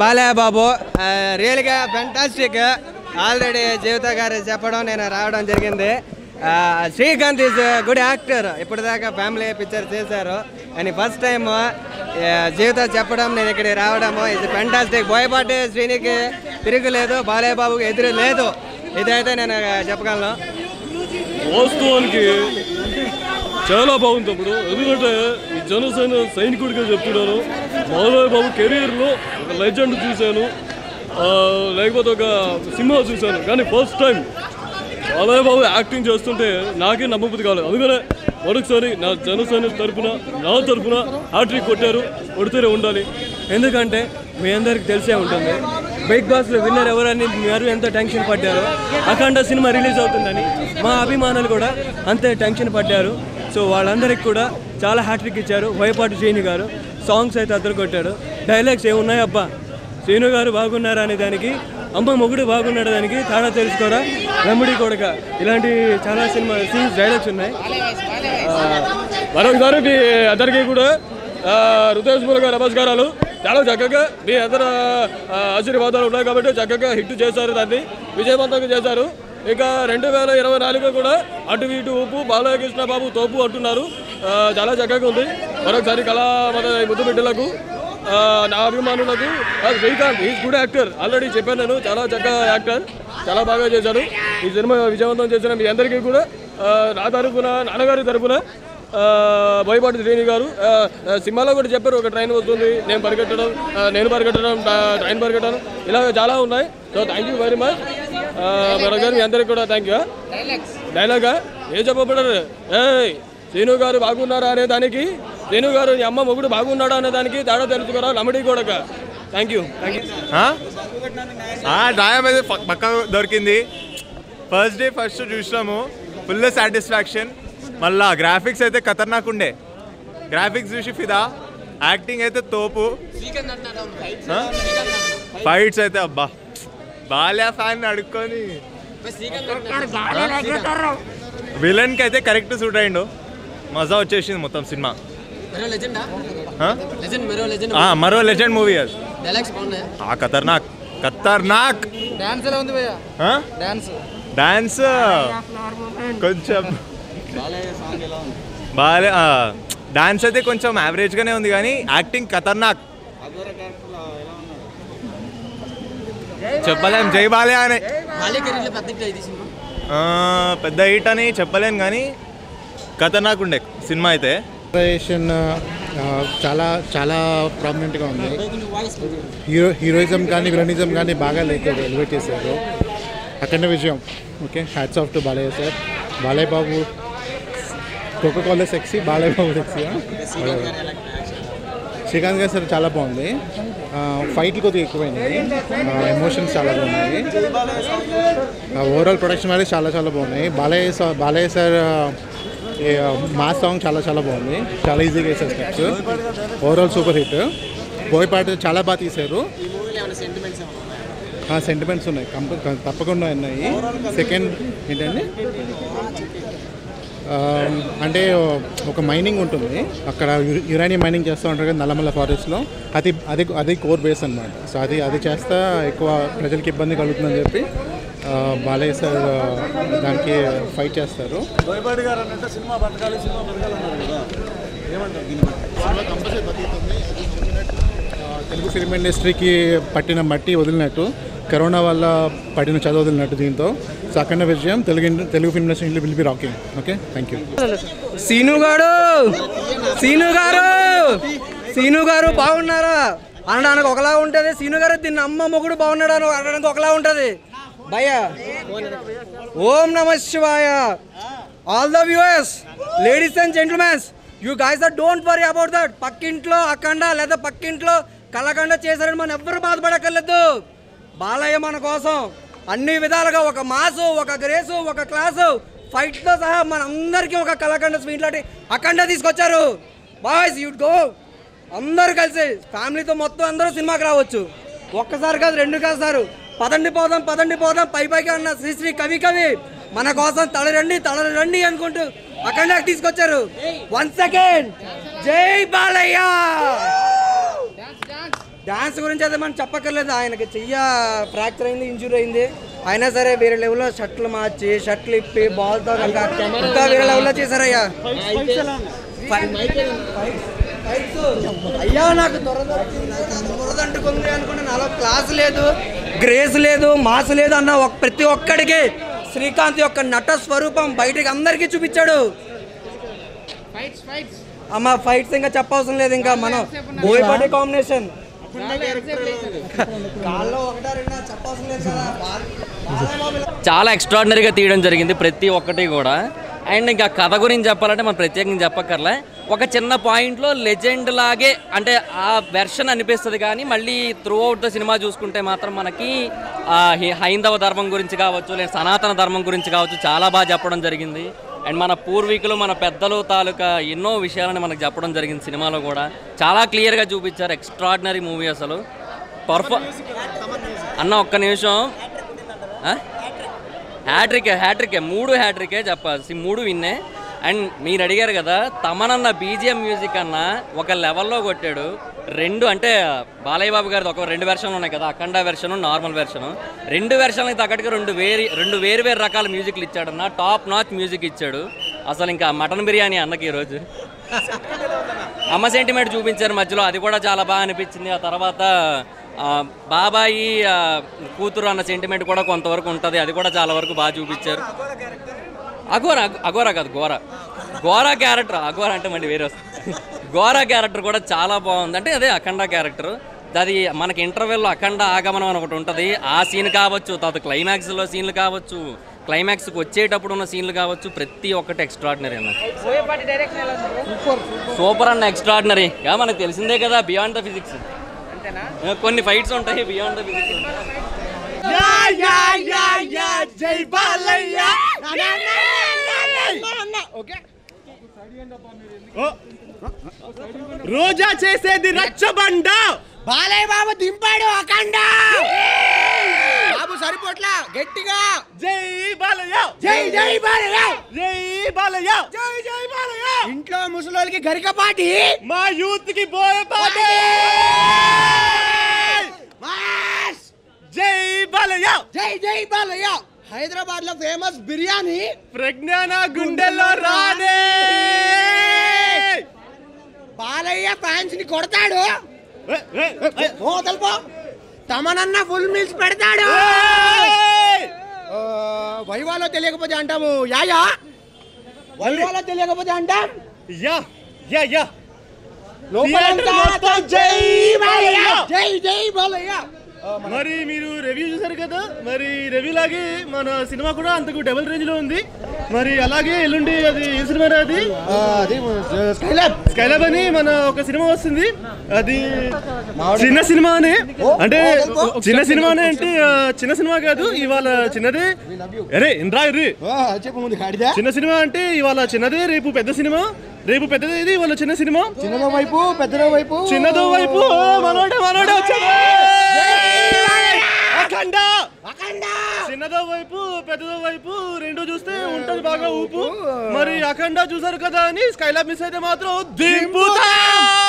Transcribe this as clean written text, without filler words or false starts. బాలయ్య బాబు రియల్గా fantastic already జీవితగారు చెప్పడం నేను రావడం జరిగింది శ్రీకాంత్ ఈజ్ గుడ్ యాక్టర్ ఇప్పటిదాకా ఫ్యామిలీ పిక్చర్ చేశారు అని ఫస్ట్ టైం జీవిత చెప్పడం నేను ఇక్కడికి రావడము ఇది ఫ్యాంటాస్టిక్ బోయపాటి శ్రీనికి తిరుగులేదు బాలయ్య బాబుకి ఎదురు లేదు ఇదైతే నేను చెప్పగలను వస్తువునికి చాలా బాగుంది ఇప్పుడు ఎందుకంటే ఈ జనసేన సైనికుడిగా చెప్తున్నాను బాలయ్య బాబు కెరీర్లో ఒక లెజెండ్ చూశాను లేకపోతే ఒక సినిమా చూశాను కానీ first time Balayya Babu acting చేస్తుంటే నాకే నమ్మబుద్ధి కాలేదు అందుకనే మరొకసారి నా జనసేన తరఫున నా తరఫున హ్యాట్రిక్ కొట్టారు కొడుతూనే ఉండాలి ఎందుకంటే మీ అందరికీ తెలిసే ఉంటుంది బిగ్ బాస్లో విన్నర్ ఎవరని మీరు ఎంత టెన్షన్ పడ్డారో అఖండ సినిమా రిలీజ్ అవుతుందని మా అభిమానులు కూడా అంతే టెన్షన్ పడ్డారు సో వాళ్ళందరికీ కూడా చాలా హ్యాట్రిక్ ఇచ్చారు బోయపాటి శ్రీను గారు సాంగ్స్ అయితే అద్దరు కొట్టాడు డైలాగ్స్ ఏమున్నాయి అబ్బా శ్రీను గారు బాగున్నారా అనే దానికి అమ్మ మొగుడు బాగున్నాడు దానికి తాడా తెలుసుకోరా రమ్ముడి కొడక ఇలాంటి చాలా సినిమా సీన్స్ డైలాగ్స్ ఉన్నాయి మరొకసారి మీ అందరికీ కూడా హృదయపూర్వక నమస్కారాలు చాలా చక్కగా మీ అందరు ఆశీర్వాదాలు ఉన్నాయి కాబట్టి చక్కగా హిట్ చేశారు దాన్ని విజయవంతంగా చేశారు ఇక 2024 కూడా అటు ఇటు ఊపు బాలకృష్ణ బాబు తోపు అంటున్నారు చాలా చక్కగా ఉంది మరొకసారి కళా మన ముద్దు బిడ్డలకు నా అభిమానులకు Srikanth is good actor already చెప్పాను నేను చాలా చక్కగా యాక్టర్ చాలా బాగా చేశారు ఈ సినిమా విజయవంతం చేసిన మీ అందరికీ కూడా నా తరఫున నాన్నగారి తరఫున బోయపాటి శ్రీను గారు సినిమాలో కూడా చెప్పారు ఒక ట్రైన్ వస్తుంది నేను పరిగెట్టడం ట్రైన్ పరిగెట్టడం ఇలా చాలా ఉన్నాయి so thank you very much మరొకసారి మీ అందరికి కూడా థ్యాంక్ యూ డైలాగా ఏం చెప్పబడ్డారు ఏ శ్రీను గారు బాగున్నారా అనే దానికి శ్రీను గారు అమ్మ మొగుడు బాగున్నాడా అనే దానికి తేడా తెలుసుకోరా లమడి కూడా థ్యాంక్ యూ న్యాయం అయితే పక్క దొరికింది ఫస్ట్ డే ఫస్ట్ చూసినాము ఫుల్ సాటిస్ఫాక్షన్ మళ్ళా గ్రాఫిక్స్ అయితే ఖతర్నాక్ ఉండే గ్రాఫిక్స్ చూసి ఫిదా యాక్టింగ్ అయితే తోపు ఫైట్స్ అయితే అబ్బా బాలయ్య ఫ్యాన్ అడుక్కొని విలన్కి అయితే కరెక్ట్ సూట్ అయ్యిండు మజా వచ్చేసింది మొత్తం సినిమా మరో లెజెండ్ మూవీ అది ఖతర్నాక్ ఖతర్నాక్ డాన్స్ కొంచెం బాలే డాన్స్ అయితే కొంచెం యావరేజ్గానే ఉంది కానీ యాక్టింగ్ ఖతర్నాక్ చెప్పలేం జై బాలే అనే పెద్ద హిట్ అని చెప్పలేం కానీ ఖతర్నాక్ ఉండే సినిమా అయితే చాలా చాలా ప్రామినెంట్గా ఉంది హీరోయిజం కానీ విలనిజం కానీ బాగా లేక ఎలివేట్ చేశారు అఖండ విజయం okay hats off to Balayya sir Balayya Babu coca cola sexy Balayya Babu sexy Srikanth గారు సార్ చాలా బాగుంది ఫైట్లు కొద్దిగా ఎక్కువైనాయి ఎమోషన్స్ చాలా బాగున్నాయి ఓవరాల్ ప్రొడక్షన్ అనేది చాలా చాలా బాగున్నాయి బాలయ్య సార్ మా సాంగ్ చాలా చాలా బాగుంది చాలా ఈజీగా వేసారు steps overall super hit Boyapati చాలా బాగా తీశారు సెంటిమెంట్స్ ఉన్నాయి తప్పకుండా ఉన్నాయి సెకండ్ ఏంటండి అంటే ఒక మైనింగ్ ఉంటుంది అక్కడ యురేనియం మైనింగ్ చేస్తూ ఉంటారు కదా నల్లమల్ల ఫారెస్ట్లో అది కోర్ బేస్ అనమాట సో అది చేస్తా ఎక్కువ ప్రజలకు ఇబ్బంది కలుగుతుందని చెప్పి బాలయ్య సార్ దానికి ఫైట్ చేస్తారు తెలుగు ఫిల్మ్ ఇండస్ట్రీకి పట్టిన మట్టి వదిలినట్టు కరోనా వల్ల పడిన చదువు వదిలినట్టు దీంతో సో అఖండ విజయం Telugu film industry will be rocking okay thank you Srinu garu బాగున్నారా అనడానికి ఒకలా ఉంటుంది శ్రీను గారు దీన్ని అమ్మ మొగుడు బాగున్నాడు అని అనడానికి ఒకలా ఉంటుంది భయ ఓం నమ శివాయ all the viewers ladies and gentlemens you guys don't worry about that పక్కింట్లో అఖండ లేదా పక్కింట్లో కళాఖండ చేశారని మనం ఎవ్వరూ బాధపడక్కర్లేదు బాలయ్య మన కోసం అన్ని విధాలుగా ఒక మాసు ఒక గ్రేసు ఒక క్లాసు ఫైట్తో సహా మనందరికీ ఒక కళాఖండ స్వీట్ లాంటి అఖండ తీసుకొచ్చారు బాయ్స్ యూ గో అందరూ కలిసి ఫ్యామిలీతో మొత్తం అందరూ సినిమాకి రావచ్చు ఒక్కసారి కాదు రెండు కాదు సారు పదండి పోదాం పైకి అన్న శ్రీశ్రీ కవి మన కోసం తలరండి అనుకుంటూ అఖండకి తీసుకొచ్చారు వన్స్ అగైన్ జై బాలయ్య डांस गुరించి मन చెప్పకలేదు आयन की చెయ్య ఫ్రాక్చర్ అయింది ఇంజూరీ అయింది అయినా సరే వేరే లెవెల్లో షట్లు మార్చి షట్లు ఇప్పి బాల్ తో అంతా వేరే లెవెల్లో చేశారయ్యా అయ్యా నాకు దొరదంటుకుంది అనుకున్నా నాలో క్లాస్ లేదు గ్రేస్ లేదు మాస్ లేదు అన్న ప్రతి ఒక్కడికి శ్రీకాంత్ యొక్క నట స్వరూపం బయటికి అందరికీ చూపించాడు ఫైట్స్ ఫైట్స్ అమ్మ ఫైట్స్ ఇంకా చెప్పవసరం లేదు ఇంకా మనం బోయపాటి కాంబినేషన్ చాలా ఎక్స్ట్రాడినరీగా తీయడం జరిగింది ప్రతి ఒక్కటి కూడా. అండ్ ఇంకా కథ గురించి చెప్పాలంటే మనం ప్రత్యేకంగా చెప్పక్కర్లే, ఒక చిన్న పాయింట్లో లెజెండ్ లాగే అంటే ఆ వెర్షన్ అనిపిస్తుంది. కానీ మళ్ళీ త్రూ అవుట్ ద సినిమా చూసుకుంటే మాత్రం మనకి హైందవ ధర్మం గురించి కావచ్చు లేదా సనాతన ధర్మం గురించి కావచ్చు చాలా బాగా చెప్పడం జరిగింది. అండ్ మన పూర్వీకులు మన పెద్దలు తాలూకా ఎన్నో విషయాలను మనకు చెప్పడం జరిగింది సినిమాలో కూడా చాలా క్లియర్గా చూపించారు. ఎక్స్ట్రాడినరీ మూవీ అసలు అన్న ఒక్క నిమిషం హ్యాట్రికే హ్యాట్రికే చెప్పాల్సి 3 విన్నే. అండ్ మీరు అడిగారు కదా తమనన్న బీజిఎం మ్యూజిక్ అన్న ఒక లెవెల్లో కొట్టాడు. 2 అంటే బాలయ్య బాబు గారిది ఒక 2 వెర్షన్లు ఉన్నాయి కదా, అఖండ వెర్షను నార్మల్ వెర్షను, 2 వెర్షన్లకి తగ్గట్టుగా 2 వేరు రకాల మ్యూజిక్లు ఇచ్చాడన్న. టాప్ నాచ్ మ్యూజిక్ ఇచ్చాడు అసలు. ఇంకా మటన్ బిర్యానీ అన్నకి ఈరోజు అమ్మ సెంటిమెంట్ చూపించారు మధ్యలో, అది కూడా చాలా బాగా అనిపించింది. ఆ తర్వాత బాబాయి కూతురు అన్న సెంటిమెంట్ కూడా కొంతవరకు ఉంటుంది, అది కూడా చాలా వరకు బాగా చూపించారు. అఘోరా కాదు గోరా క్యారెక్టర్, అఘోరా అంటే మళ్ళీ వేరే వస్తుంది. గోరా క్యారెక్టర్ కూడా చాలా బాగుంది. అంటే అదే అఖండ క్యారెక్టర్, అది మనకి ఇంటర్వెల్లో అఖండ ఆగమనం అని ఒకటి ఉంటుంది, ఆ సీన్ కావచ్చు, తర్వాత క్లైమాక్స్లో సీన్లు కావచ్చు, క్లైమాక్స్కి వచ్చేటప్పుడు ఉన్న సీన్లు కావచ్చు, ప్రతి ఒక్కటి ఎక్స్ట్రాడినరీ అన్న. సూపర్ అన్న, ఎక్స్ట్రాడినరీ మనకు తెలిసిందే కదా బియాండ్ ద ఫిజిక్స్, కొన్ని ఫైట్స్ ఉంటాయి బియాండ్ ద ఫిజిక్స్. రోజా చేసేది రచ్చబండ, బాలయ్య బాబు దింపాడు అఖండ, బాబు సరిపోట్లా గట్టిగా జై బాలయ్య జై జై బాలయ్య జై బాలయ్య జై జై బాలయ్య. ఇంట్లో ముసలోళ్ళకి గరికపాటి, మా యూత్ కి బోయపాటి, జై బాలయ్య జై జై బాలయ్య. హైదరాబాద్ లో ఫేమస్ బిర్యానీ, ప్రజ్ఞాన గుండెల్లో రానే బాలయ్య ఫ్యాన్స్ ని కొడతాడు, తమనన్న ఫుల్ మీల్స్ పెడతాడు, వైవాలో తెలియకపోతే అంటాము యాయా, వైవాలో తెలియకపోతే అంటాం యా యా యా, జై బాలయ్య జై జై బాలయ్య. మరి మీరు రివ్యూ చూసారు కదా, మరి రివ్యూ లాగే మన సినిమా కూడా అంతకు డబుల్ రేంజ్ లో ఉంది. మరి అలాగే ఎల్లుండి అది ఏ సినిమా అది స్కైలాబ్ అని మన ఒక సినిమా వస్తుంది, అది చిన్న సినిమానే, అంటే చిన్న సినిమానే అంటే చిన్న సినిమా కాదు ఇవాళ చిన్నదే, అరే ఇంద్రా చిన్న సినిమా అంటే ఇవాళ చిన్నదే రేపు పెద్ద సినిమా, రేపు పెద్దది ఇది ఇవాళ చిన్న సినిమా, చిన్నదో వైపు పెద్దదో వైపు చిన్నదో వైపు మనోడే వచ్చాడు చిన్నదో వైపు పెద్దదో వైపు 2 చూస్తే ఉంటది బాగా ఊపు. మరి అఖండ చూసారు కదా అని స్కైలాబ్ మిస్ అయితే మాత్రం దింపుతా.